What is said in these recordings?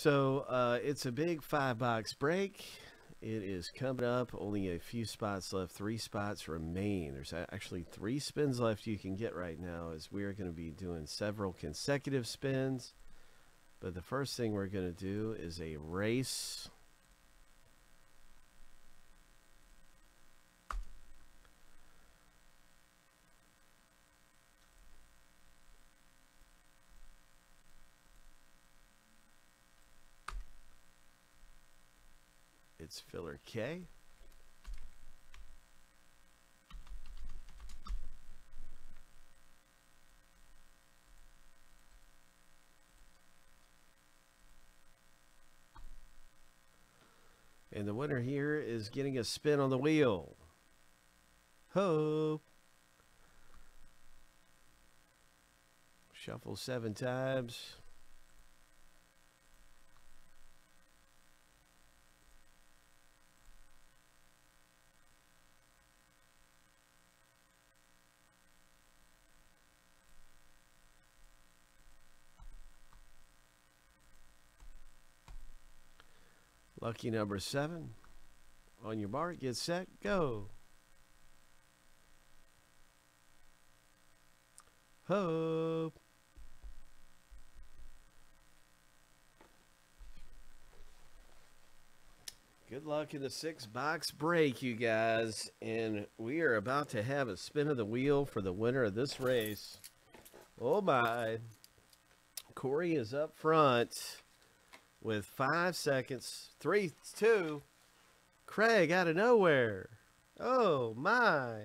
So it's a big 5 box break. It is coming up. Only a few spots left. 3 spots remain. There's actually 3 spins left you can get right now, as we're going to be doing several consecutive spins. But the first thing we're going to do is a race. It's filler K. And the winner here is getting a spin on the wheel. Ho! Shuffle 7 times. Lucky number 7. On your mark, get set, go. Ho. Good luck in the 6 box break, you guys. And we are about to have a spin of the wheel for the winner of this race. Oh my. Corey is up front with 5 seconds. 3, 2. Craig out of nowhere. Oh my.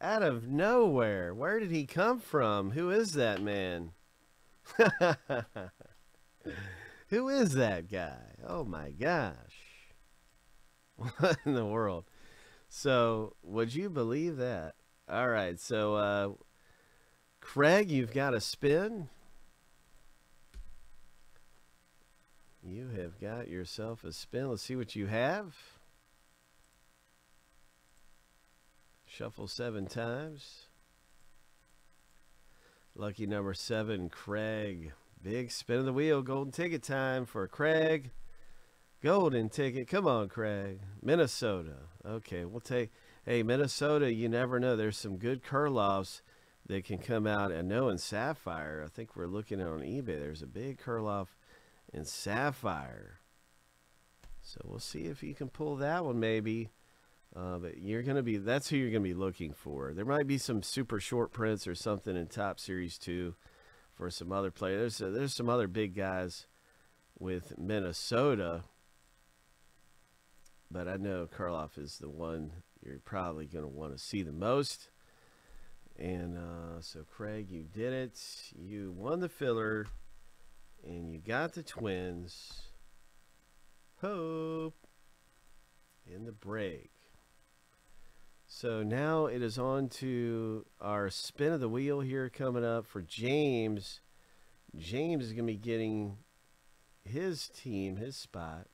Out of nowhere. Where did he come from? Who is that man? Who is that guy? Oh my gosh. What in the world? So would you believe that? All right. So Craig, you've got a spin. You have got yourself a spin. Let's see what you have. Shuffle 7 times. Lucky number 7, Craig. Big spin of the wheel. Golden ticket time for Craig. Golden ticket. Come on, Craig. Minnesota. Okay, we'll take... Hey, Minnesota, you never know. There's some good Kurloffs that can come out. I know in Sapphire, I think we're looking on eBay. There's a big Kurloff and Sapphire, so we'll see if you can pull that one maybe, but you're gonna be, that's who you're gonna be looking for. There might be some super short prints or something in Top Series 2 for some other players. There's some other big guys with Minnesota, but I know Kurloff is the one you're probably gonna want to see the most. And so Craig, you did it. You won the filler. And you got the Twins. Hope. In the break. So now it is on to our spin of the wheel here coming up for James. James is going to be getting his team, his spot.